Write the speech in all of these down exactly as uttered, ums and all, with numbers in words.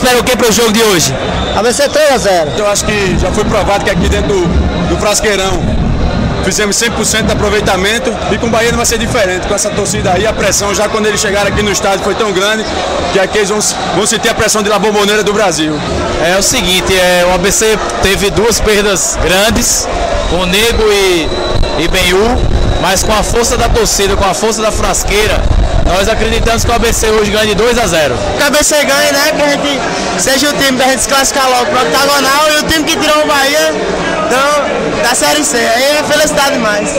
espera o que para o jogo de hoje? A vencer três a zero. Eu acho que já foi provado que aqui dentro do, do Frasqueirão fizemos cem por cento de aproveitamento e com o Bahia não vai ser diferente. Com essa torcida aí, a pressão, já quando eles chegaram aqui no estádio foi tão grande que aqui eles vão, vão sentir a pressão de La Bombonera do Brasil. É o seguinte, é, o A B C teve duas perdas grandes, com Nego e, e Benhu, mas com a força da torcida, com a força da Frasqueira, nós acreditamos que o A B C hoje ganha de dois a zero. Que o A B C ganha, né? Que a gente seja o time, que a gente se classificar logo para o octagonal, e o time que tirou o Bahia, então, da Série C. Aí é felicidade demais.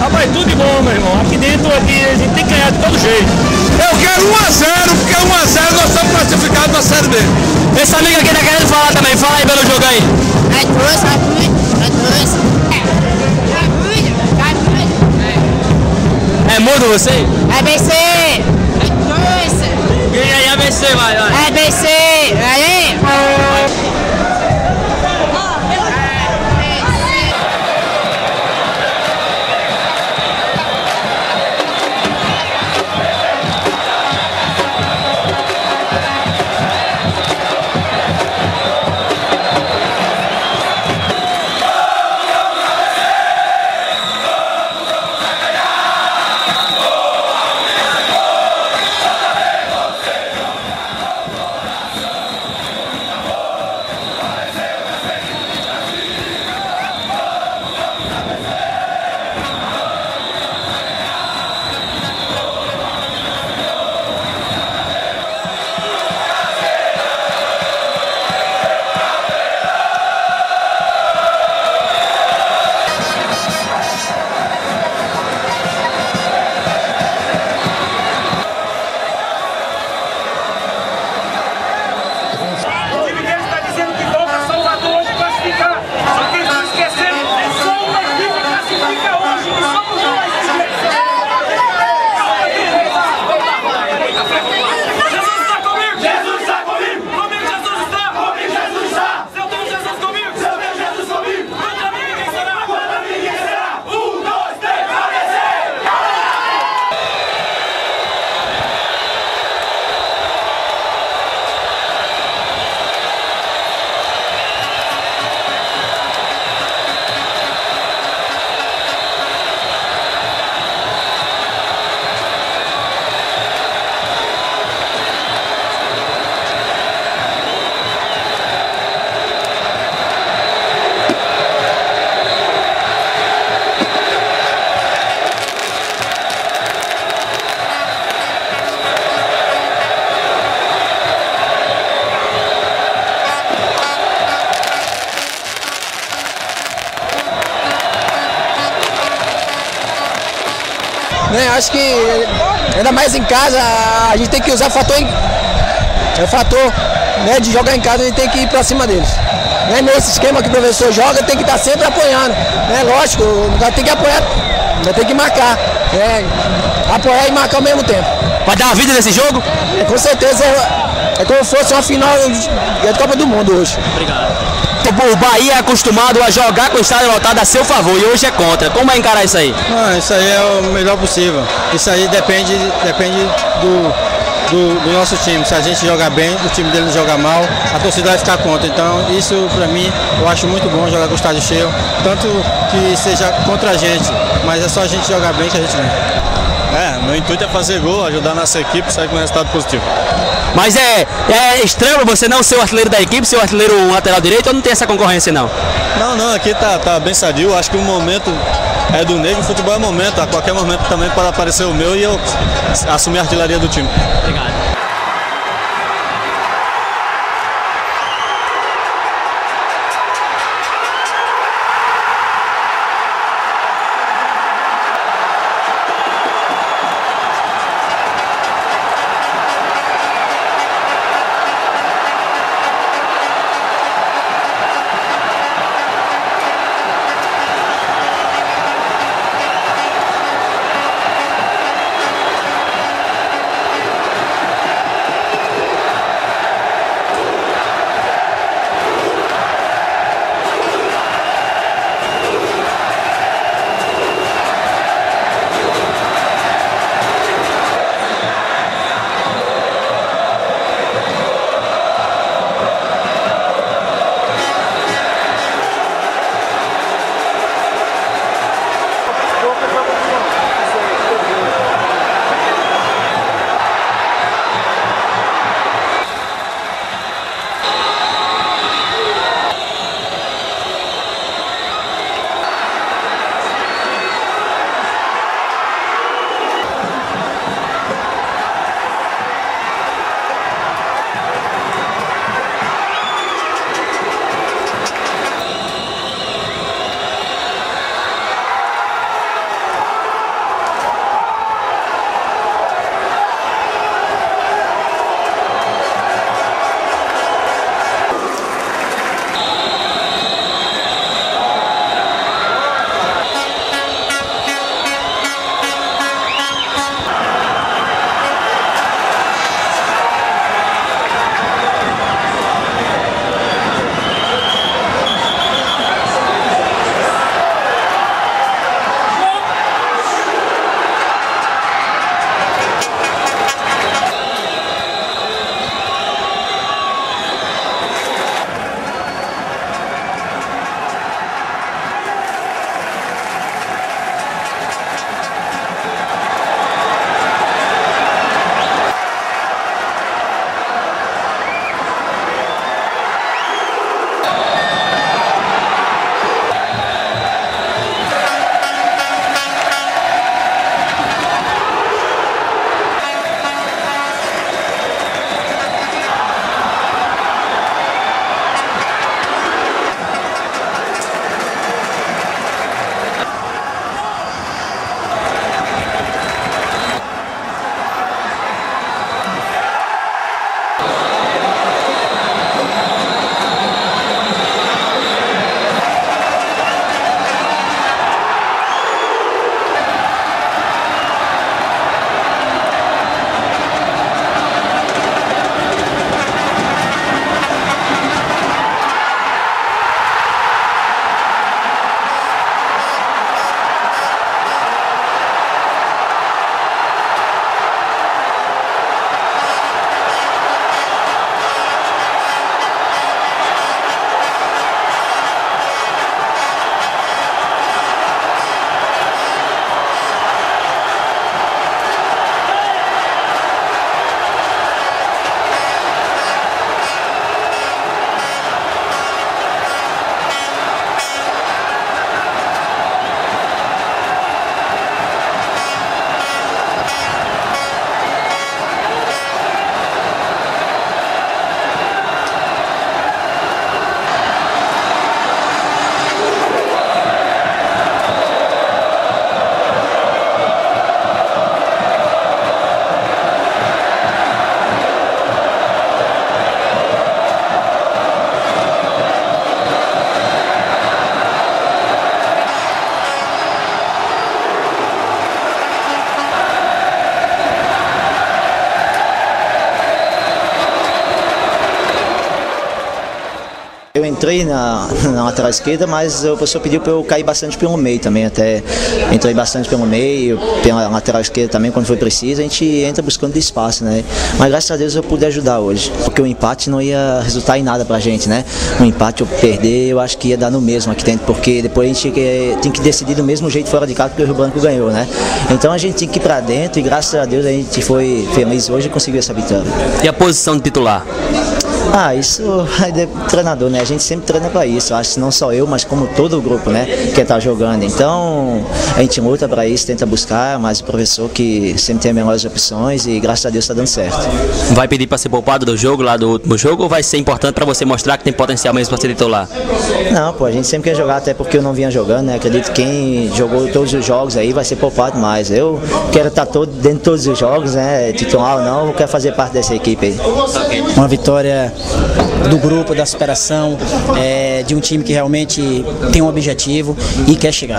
Rapaz, tudo de bom, meu irmão. Aqui dentro, aqui, a gente tem que ganhar de todo jeito. Eu quero um a zero, porque um a zero nós estamos classificados na Série B. Esse amigo aqui tá querendo falar também. Fala aí pelo jogo aí. É dois, é muito, é dois. É muito, é muito. É mudo você? É B C. Vai, vai. A B C, aí! Né, acho que, ainda mais em casa, a gente tem que usar o fator, o fator né, de jogar em casa, a gente tem que ir pra cima deles. Né, nesse esquema que o professor joga, tem que estar sempre apoiando. Né, lógico, tem que apoiar, tem que marcar. Né, apoiar e marcar ao mesmo tempo. Vai dar uma vida nesse jogo? É, com certeza, é, é como se fosse uma final da Copa do Mundo hoje. Obrigado. O Bahia é acostumado a jogar com o estádio lotado a seu favor e hoje é contra. Como vai encarar isso aí? Ah, isso aí é o melhor possível. Isso aí depende, depende do, do, do nosso time. Se a gente jogar bem, o time dele não jogar mal, a torcida vai ficar contra. Então isso pra mim, eu acho muito bom jogar com o estádio cheio. Tanto que seja contra a gente, mas é só a gente jogar bem que a gente ganha. É, meu intuito é fazer gol, ajudar a nossa equipe, sair com um resultado positivo. Mas é, é estranho você não ser o artilheiro da equipe, ser o artilheiro lateral direito, ou não tem essa concorrência não? Não, não, aqui tá, tá bem sadio, acho que o momento é do Negro, o futebol é momento, a qualquer momento também pode aparecer o meu e eu assumir a artilharia do time. Obrigado. Eu entrei na, na lateral esquerda, mas o professor pediu para eu cair bastante pelo meio também, até entrei bastante pelo meio, pela lateral esquerda também, quando foi preciso, a gente entra buscando espaço, né? Mas graças a Deus eu pude ajudar hoje, porque o empate não ia resultar em nada pra gente, né? O empate eu perder, eu acho que ia dar no mesmo aqui dentro, porque depois a gente tem que decidir do mesmo jeito fora de casa, porque o Rio Branco ganhou, né? Então a gente tinha que ir pra dentro e graças a Deus a gente foi feliz hoje e conseguiu essa vitória. E a posição de titular? Ah, isso é treinador, né? A gente sempre treina para isso, acho que não só eu, mas como todo o grupo, né? Que tá jogando. Então, a gente luta para isso, tenta buscar, mas o professor que sempre tem as melhores opções e graças a Deus tá dando certo. Vai pedir para ser poupado do jogo, lá do último jogo, ou vai ser importante para você mostrar que tem potencial mesmo para ser titular? Não, pô, a gente sempre quer jogar, até porque eu não vinha jogando, né? Acredito que quem jogou todos os jogos aí vai ser poupado mais. Eu quero estar tá todo, dentro de todos os jogos, né? Titular ou não, eu quero fazer parte dessa equipe aí. Uma vitória do grupo, da superação, é, de um time que realmente tem um objetivo e quer chegar.